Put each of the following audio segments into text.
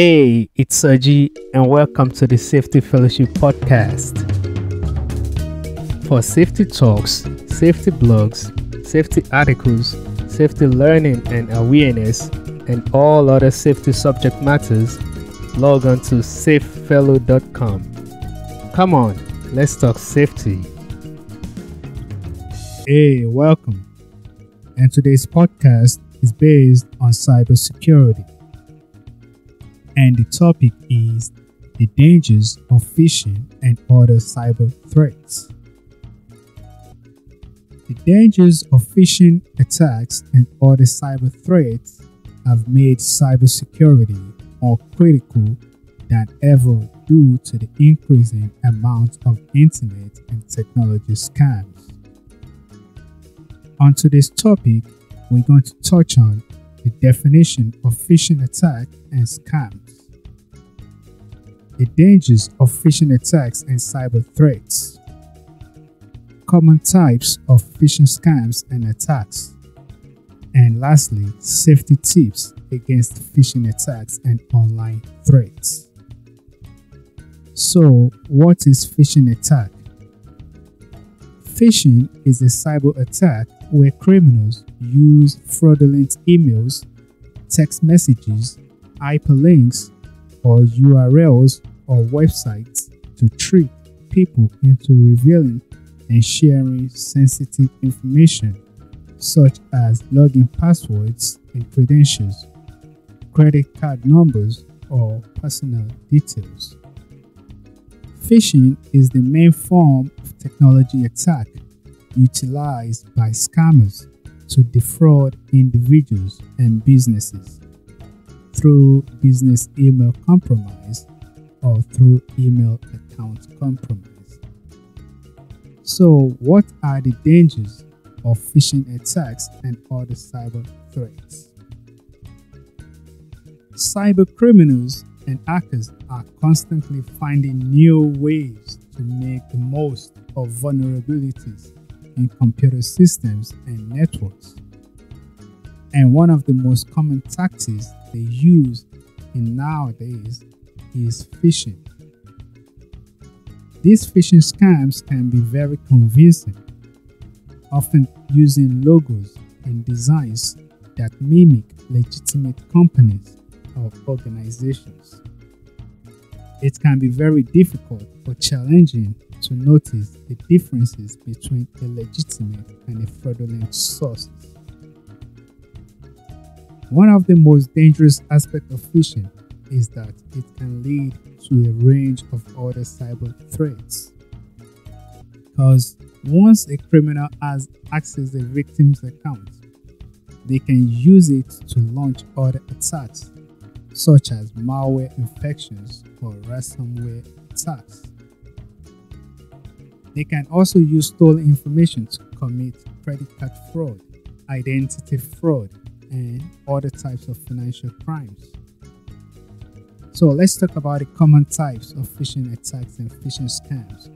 Hey, it's Saji, and welcome to the Safety Fellowship Podcast. For safety talks, safety blogs, safety articles, safety learning and awareness, and all other safety subject matters, log on to safefellow.com. Come on, let's talk safety. Hey, welcome. And today's podcast is based on cybersecurity. And the topic is the dangers of phishing and other cyber threats. The dangers of phishing attacks and other cyber threats have made cybersecurity more critical than ever due to the increasing amount of internet and technology scams. On today's topic, we're going to touch on the definition of phishing attack and scams, the dangers of phishing attacks and cyber threats, common types of phishing scams and attacks, and lastly, safety tips against phishing attacks and online threats. So, what is phishing attack? Phishing is a cyber attack where criminals use fraudulent emails, text messages, hyperlinks, or URLs or websites to trick people into revealing and sharing sensitive information such as login passwords and credentials, credit card numbers, or personal details. Phishing is the main form of technology attack utilized by scammers to defraud individuals and businesses through business email compromise or through email account compromise. So, what are the dangers of phishing attacks and other cyber threats? Cyber criminals and hackers are constantly finding new ways to make the most of vulnerabilities in computer systems and networks. And one of the most common tactics they use nowadays is phishing. These phishing scams can be very convincing, often using logos and designs that mimic legitimate companies or organizations. It can be very difficult or challenging to notice the differences between a legitimate and a fraudulent source. One of the most dangerous aspects of phishing is that it can lead to a range of other cyber threats. Because once a criminal has access to a victim's account, they can use it to launch other attacks, such as malware infections or ransomware attacks. They can also use stolen information to commit credit card fraud, identity fraud, and other types of financial crimes. So let's talk about the common types of phishing attacks and phishing scams.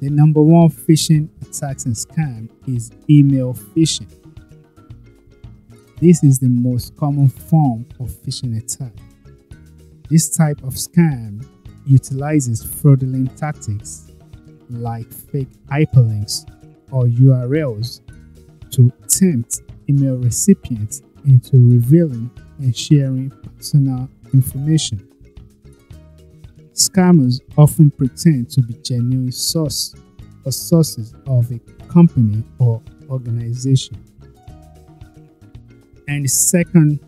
The number one phishing attacks and scam is email phishing. This is the most common form of phishing attack. This type of scam utilizes fraudulent tactics like fake hyperlinks or URLs to tempt email recipients into revealing and sharing personal information. Scammers often pretend to be genuine source or sources of a company or organization. And the second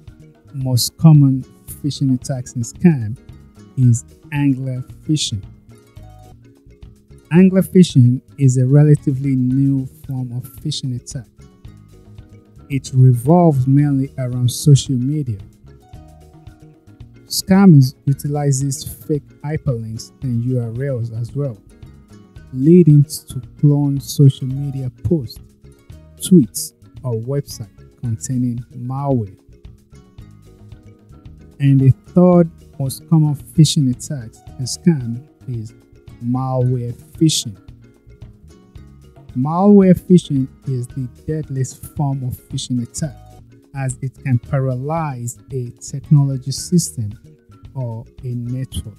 most common phishing attacks and scam is angler phishing. Angler phishing is a relatively new form of phishing attack. It revolves mainly around social media. Scammers utilize fake hyperlinks and URLs as well, leading to cloned social media posts, tweets, or websites containing malware. And the third most common phishing attacks and scam is malware phishing. Malware phishing is the deadliest form of phishing attack as it can paralyze a technology system or a network.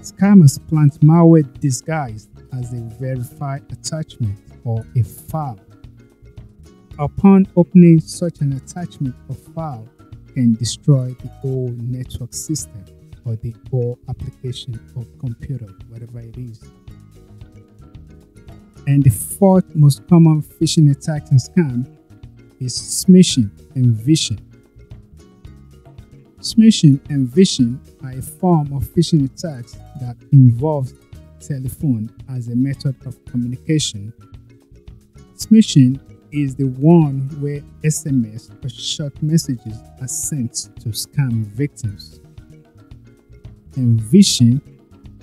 Scammers plant malware disguised as a verified attachment or a file. Upon opening such an attachment or file, can destroy the whole network system or the whole application or computer, whatever it is. And the fourth most common phishing attack and scam is smishing and vishing. Smishing and vishing are a form of phishing attacks that involves telephone as a method of communication. Smishing is the one where SMS or short messages are sent to scam victims. And vishing,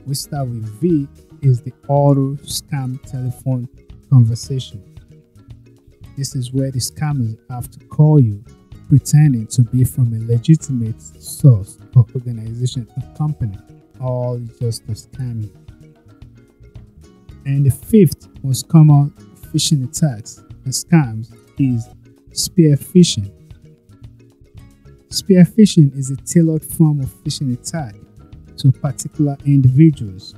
we start with V, is the auto scam telephone conversation. This is where the scammers have to call you, pretending to be from a legitimate source or organization or company, all just to scam you. And the fifth most common phishing attacks and scams is spear phishing. Spear phishing is a tailored form of phishing attack to particular individuals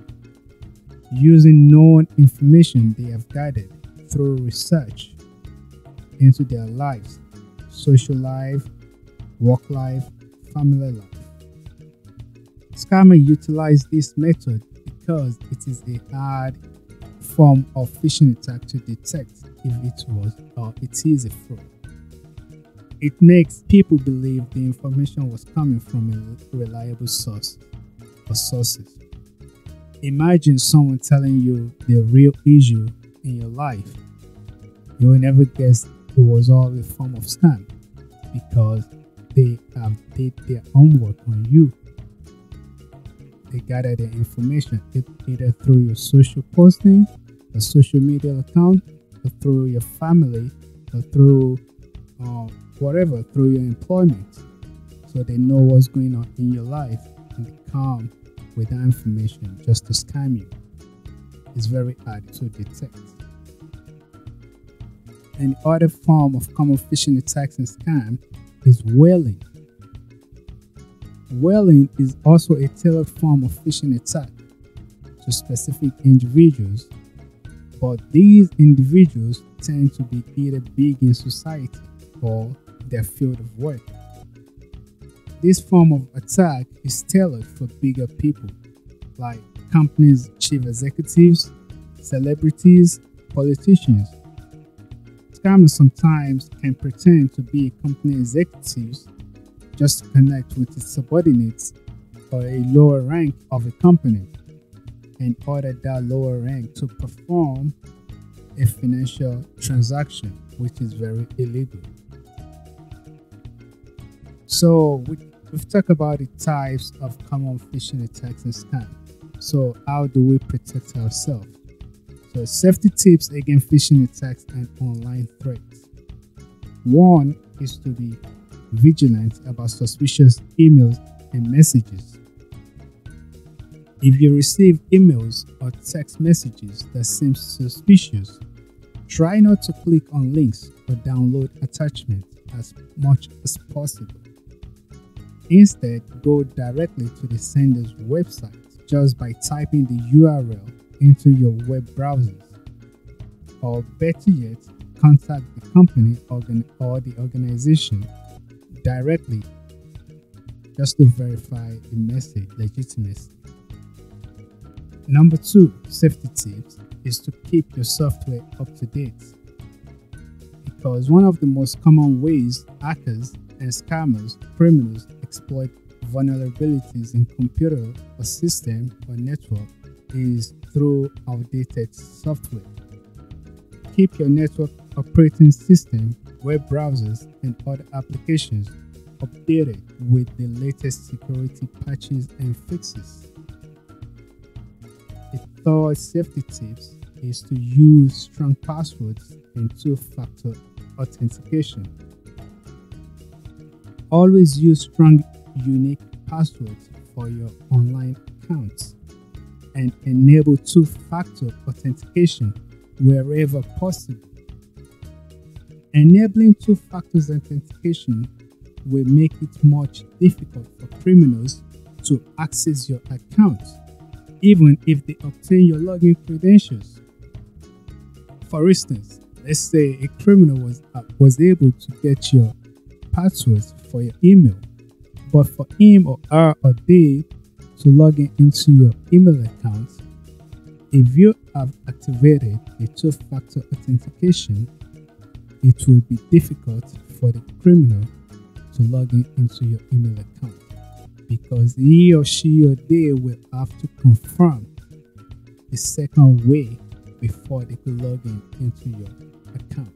using known information they have gathered through research into their lives, social life, work life, family life. Scammers utilize this method because it is a hard form of phishing attack to detect if it was or it is a fraud. It makes people believe the information was coming from a reliable source or sources. Imagine someone telling you the real issue in your life. You will never guess it was all a form of scam because they have did their homework on you. They gather their information either through your social posting, a social media account, or through your family, or through whatever, through your employment. So they know what's going on in your life and they come with that information just to scam you. It's very hard to detect. An other form of common phishing attacks and scam is whaling. Whaling is also a tailored form of phishing attack to specific individuals, but these individuals tend to be either big in society or their field of work. This form of attack is tailored for bigger people, like companies' chief executives, celebrities, politicians. Scammers sometimes can pretend to be company executives just to connect with its subordinates or a lower rank of a company and order that lower rank to perform a financial transaction, which is very illegal. So we've talked about the types of common phishing attacks and scams. So how do we protect ourselves? So safety tips against phishing attacks and online threats. One is to be vigilant about suspicious emails and messages. If you receive emails or text messages that seem suspicious, try not to click on links or download attachments as much as possible. Instead, go directly to the sender's website just by typing the URL into your web browser, or better yet, contact the company or the organization directly just to verify the message legitimacy. Number 2 safety tips is to keep your software up to date, because one of the most common ways hackers and scammers, criminals exploit vulnerabilities in computer or system or network is through outdated software. Keep your network operating system, web browsers, and other applications updated with the latest security patches and fixes. The third safety tip is to use strong passwords and two-factor authentication. Always use strong, unique passwords for your online accounts and enable two-factor authentication wherever possible. Enabling two-factor authentication will make it much difficult for criminals to access your account, even if they obtain your login credentials. For instance, let's say a criminal was able to get your passwords for your email, but for him or her or they to log in into your email account, if you have activated a two-factor authentication, it will be difficult for the criminal to log in into your email account because he or she or they will have to confirm the second way before they could log in into your account.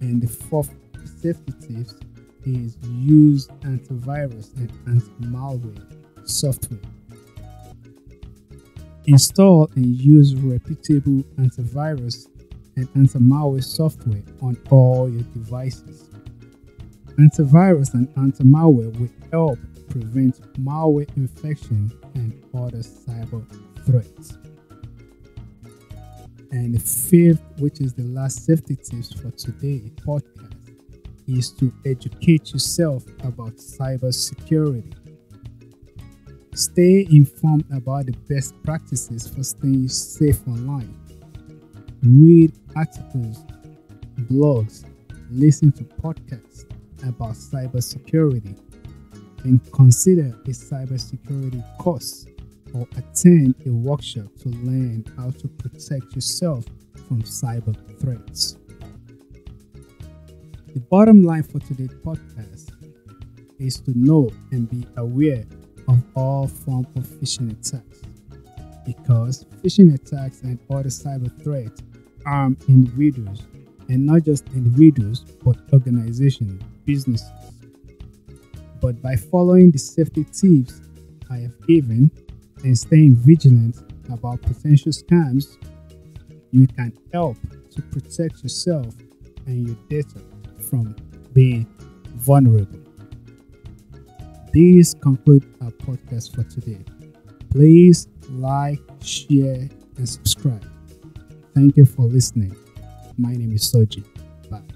And the fourth safety tip is use antivirus and anti-malware software. Install and use reputable antivirus and anti-malware software on all your devices. Antivirus and anti-malware will help prevent malware infection and other cyber threats. And the fifth, which is the last safety tips for today's podcast, is to educate yourself about cybersecurity. Stay informed about the best practices for staying safe online. Read articles, blogs, listen to podcasts about cybersecurity, and consider a cybersecurity course or attend a workshop to learn how to protect yourself from cyber threats. The bottom line for today's podcast is to know and be aware of all forms of phishing attacks, because phishing attacks and other cyber threats harm individuals, and not just individuals but organizations, businesses. But by following the safety tips I have given and staying vigilant about potential scams, you can help to protect yourself and your data from being vulnerable. This concludes our podcast for today. Please like, share, and subscribe. Thank you for listening. My name is Saji. Bye.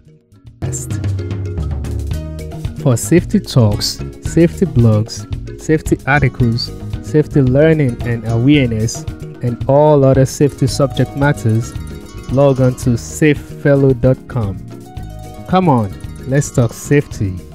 For safety talks, safety blogs, safety articles, safety learning and awareness, and all other safety subject matters, log on to safefellow.com. Come on, let's talk safety.